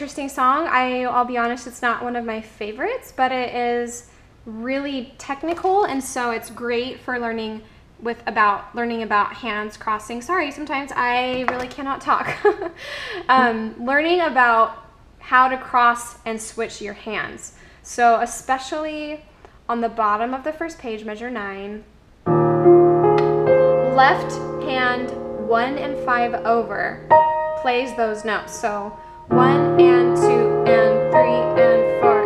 interesting song. I'll be honest, it's not one of my favorites, but it is really technical, and so it's great for learning about hands crossing. Sorry, sometimes I really cannot talk. Learning about how to cross and switch your hands. So especially on the bottom of the first page, measure 9, left hand 1 and 5 over plays those notes. So 1 and 2 and 3 and 4.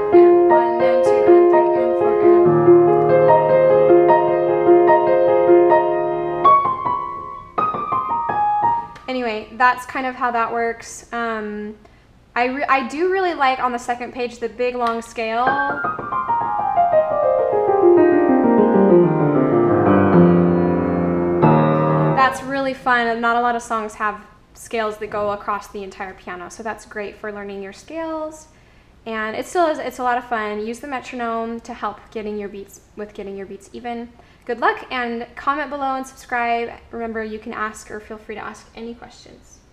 Anyway, that's kind of how that works. I do really like on the second page the big long scale. That's really fun, and not a lot of songs have scales that go across the entire piano, so that's great for learning your scales. And it still is, it's a lot of fun. Use the metronome to help getting your beats even. Good luck, and comment below and subscribe. Remember, you can ask or feel free to ask any questions.